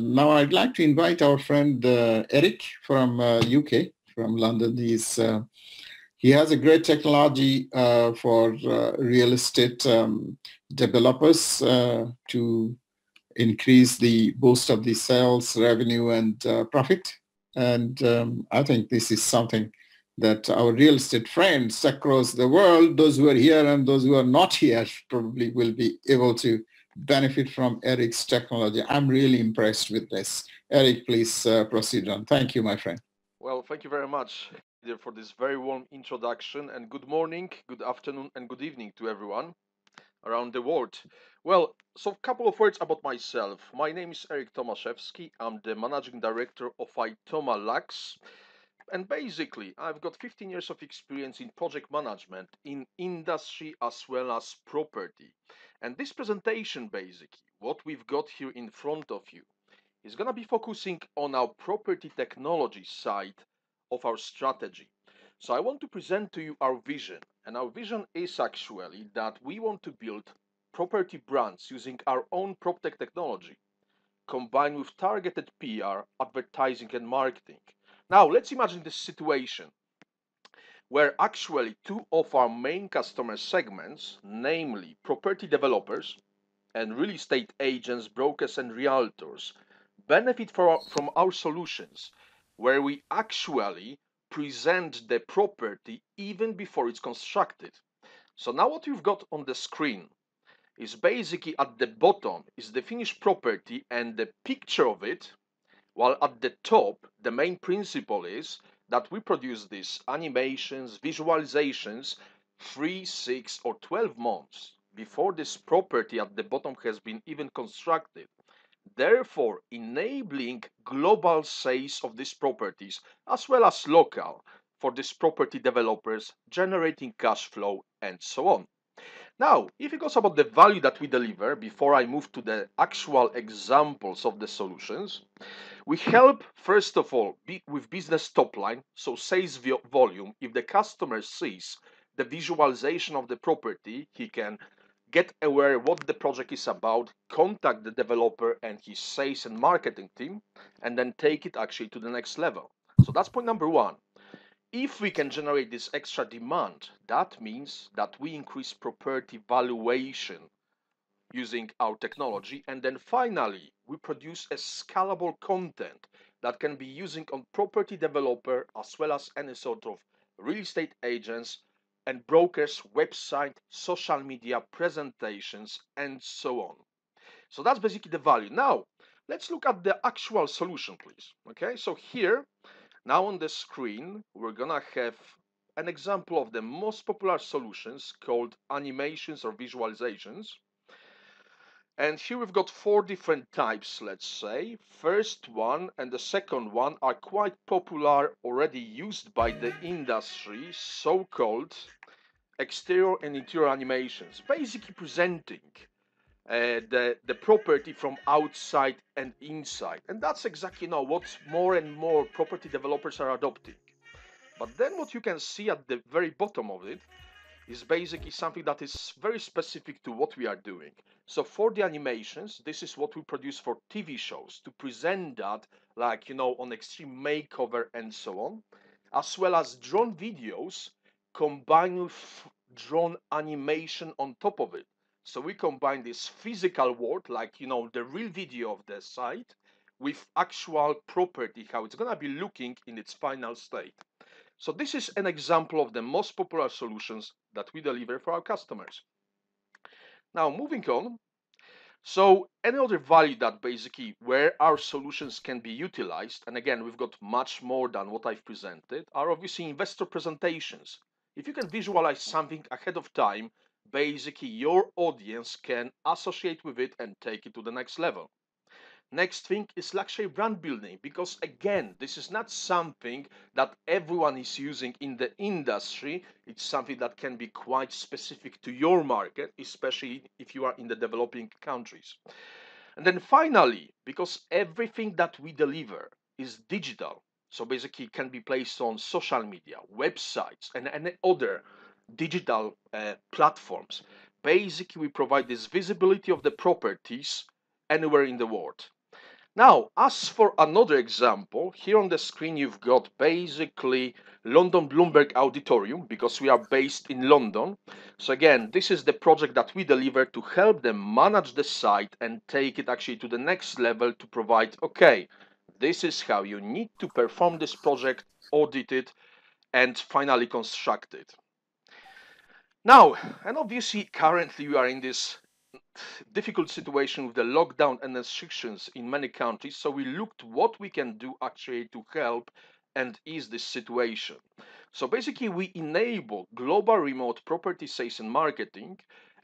Now I'd like to invite our friend Eric from UK, from London. He has a great technology for real estate developers to increase the boost of the sales, revenue and profit. And I think this is something that our real estate friends across the world, those who are here and those who are not here, probably will be able to benefit from Eric's technology. I'm really impressed with this. Eric, please proceed on. Thank you, my friend. Well, thank you very much for this very warm introduction, and good morning, good afternoon, and good evening to everyone around the world. Well, so a couple of words about myself. My name is Eric Tomaszewski. I'm the managing director of ITOMA Lux. And basically, I've got 15 years of experience in project management, in industry as well as property. And this presentation, basically, what we've got here in front of you, is going to be focusing on our property technology side of our strategy. So I want to present to you our vision. And our vision is actually that we want to build property brands using our own PropTech technology, combined with targeted PR, advertising and marketing. Now, let's imagine this situation where actually two of our main customer segments, namely property developers and real estate agents, brokers and realtors, benefit from our solutions, where we actually present the property even before it's constructed. So now what you've got on the screen is basically at the bottom is the finished property and the picture of it, while at the top, the main principle is that we produce these animations, visualizations 3, 6 or 12 months before this property at the bottom has been even constructed, therefore enabling global sales of these properties as well as local for these property developers, generating cash flow and so on. Now, if it goes about the value that we deliver, before I move to the actual examples of the solutions, we help, first of all, with business top line, so sales volume. If the customer sees the visualization of the property, he can get aware what the project is about, contact the developer and his sales and marketing team, and then take it actually to the next level. So that's point number one. If we can generate this extra demand, that means that we increase property valuation using our technology. And then finally, we produce a scalable content that can be using on property developer as well as any sort of real estate agents and brokers, website, social media, presentations, and so on. So that's basically the value. Now, let's look at the actual solution, please. Okay, so here, now on the screen, we're gonna have an example of the most popular solutions called animations or visualizations. And here we've got 4 different types, let's say. First one and the second one are quite popular, already used by the industry, so-called exterior and interior animations, basically presenting the property from outside and inside. And that's exactly now what more and more property developers are adopting. But then what you can see at the very bottom of it is basically something that is very specific to what we are doing. So for the animations, this is what we produce for TV shows to present that, like, you know, on Extreme Makeover and so on, as well as drone videos combined with drone animation on top of it. So we combine this physical world, like, you know, the real video of the site with actual property, how it's going to be looking in its final state. So this is an example of the most popular solutions that we deliver for our customers. Now, moving on. So another value that basically where our solutions can be utilized, and again, we've got much more than what I've presented, are obviously investor presentations. If you can visualize something ahead of time, basically your audience can associate with it and take it to the next level. Next thing is luxury brand building, because again, this is not something that everyone is using in the industry. It's something that can be quite specific to your market, especially if you are in the developing countries. And then finally, because everything that we deliver is digital, so basically it can be placed on social media, websites and other digital platforms. Basically, we provide this visibility of the properties anywhere in the world. Now, as for another example, here on the screen you've got basically London Bloomberg Auditorium, because we are based in London. So again, this is the project that we deliver to help them manage the site and take it actually to the next level to provide, okay, this is how you need to perform this project, audit it, and finally construct it. Now, and obviously currently we are in this difficult situation with the lockdown and restrictions in many countries, so we looked what we can do actually to help and ease this situation. So basically we enable global remote property sales and marketing,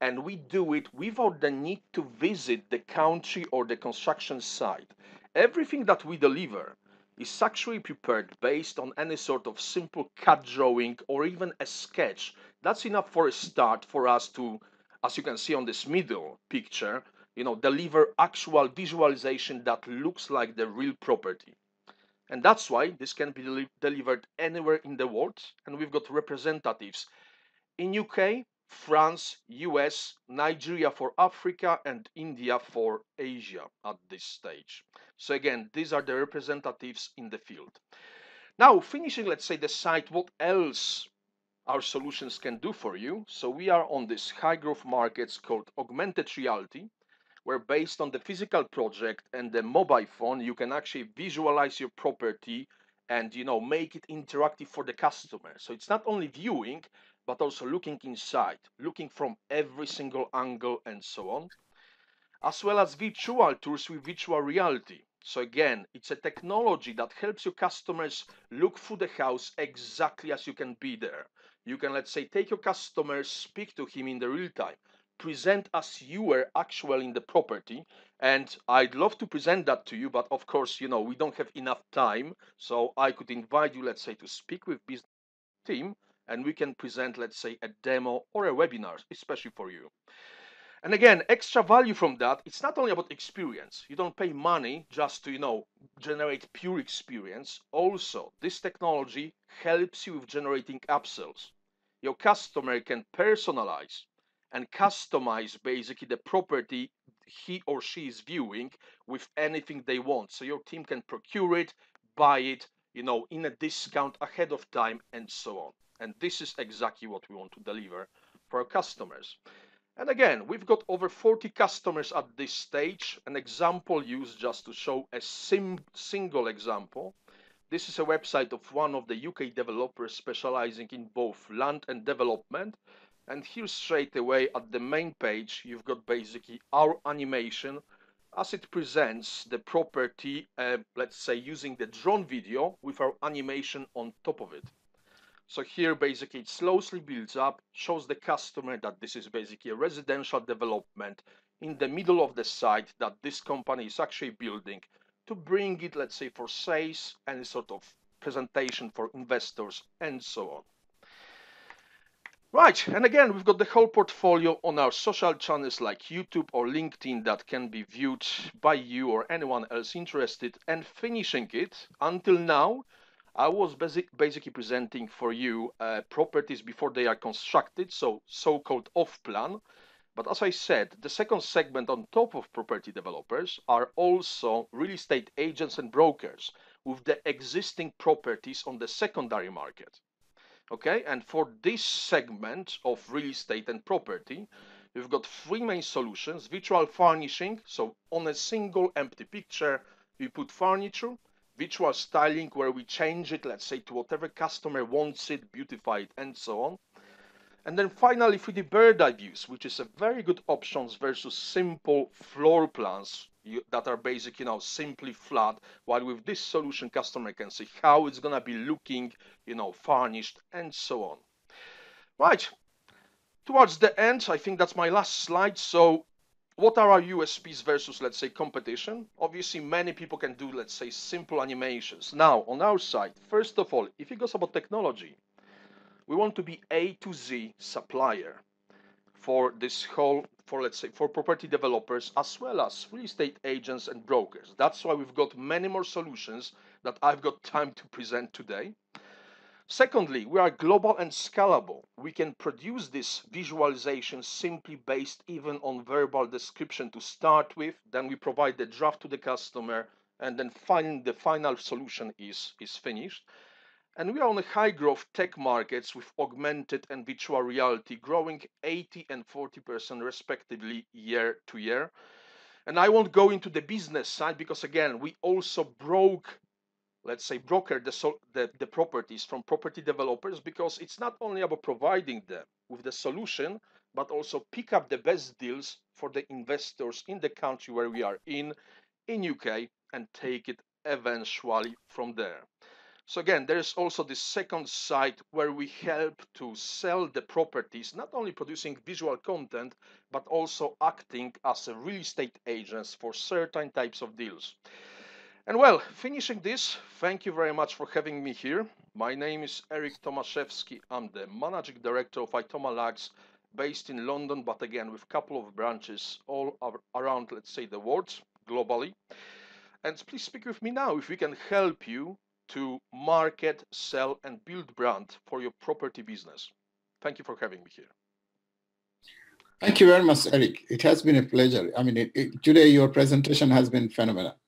and we do it without the need to visit the country or the construction site. Everything that we deliver is actually prepared based on any sort of simple CAD drawing or even a sketch. That's enough for a start for us to, as you can see on this middle picture, you know, deliver actual visualization that looks like the real property. And that's why this can be delivered anywhere in the world. And we've got representatives in UK, France, US, Nigeria for Africa, and India for Asia at this stage. So again, these are the representatives in the field. Now, finishing, let's say, the site, what else our solutions can do for you. So we are on this high growth markets called augmented reality, where based on the physical project and the mobile phone, you can actually visualize your property and, you know, make it interactive for the customer. So it's not only viewing, but also looking inside, looking from every single angle and so on, as well as virtual tours with virtual reality. So again, it's a technology that helps your customers look through the house exactly as you can be there. You can, let's say, take your customer, speak to him in the real time, present as you were actually in the property. And I'd love to present that to you, but of course, you know, we don't have enough time. So I could invite you, let's say, to speak with business team, and we can present, let's say, a demo or a webinar, especially for you. And again, extra value from that, it's not only about experience. You don't pay money just to, you know, generate pure experience. Also, this technology helps you with generating upsells. Your customer can personalize and customize basically the property he or she is viewing with anything they want. So your team can procure it, buy it, you know, in a discount ahead of time and so on. And this is exactly what we want to deliver for our customers. And again, we've got over 40 customers at this stage. An example used just to show a single example. This is a website of one of the UK developers specializing in both land and development. And here straight away at the main page, you've got basically our animation as it presents the property, let's say using the drone video with our animation on top of it. So here, basically, it slowly builds up, shows the customer that this is basically a residential development in the middle of the site that this company is actually building to bring it, let's say, for sales, any sort of presentation for investors and so on. Right, and again, we've got the whole portfolio on our social channels like YouTube or LinkedIn that can be viewed by you or anyone else interested. And finishing it, until now, I was basically presenting for you properties before they are constructed, so-called off-plan. But as I said, the second segment on top of property developers are also real estate agents and brokers with the existing properties on the secondary market. Okay, and for this segment of real estate and property, we've got three main solutions. Virtual furnishing, so on a single empty picture, we put furniture. Virtual styling, where we change it, let's say, to whatever customer wants it, beautify it, and so on. And then finally, 3D bird's eye views, which is a very good option versus simple floor plans that are basically, you know, simply flat, while with this solution, customer can see how it's going to be looking, you know, furnished, and so on. Right. Towards the end, I think that's my last slide. So what are our USPs versus, let's say, competition? Obviously, many people can do, let's say, simple animations. Now, on our side, first of all, if it goes about technology, we want to be A to Z supplier for this whole, let's say, for property developers, as well as real estate agents and brokers. That's why we've got many more solutions that I've got time to present today. Secondly, we are global and scalable. We can produce this visualization simply based even on verbal description to start with. Then we provide the draft to the customer, and then the final solution is finished. And we are on high growth tech markets with augmented and virtual reality growing 80 and 40% respectively year to year. And I won't go into the business side because, again, we also broker the properties from property developers, because it's not only about providing them with the solution, but also pick up the best deals for the investors in the country where we are in UK, and take it eventually from there. So again, there is also the second side where we help to sell the properties, not only producing visual content, but also acting as a real estate agents for certain types of deals. And well, finishing this, thank you very much for having me here. My name is Eric Tomaszewski. I'm the Managing Director of ITOMA Lux, based in London, but again, with a couple of branches all around, let's say, the world, globally. And please speak with me now if we can help you to market, sell, and build brand for your property business. Thank you for having me here. Thank you very much, Eric. It has been a pleasure. I mean, today your presentation has been phenomenal.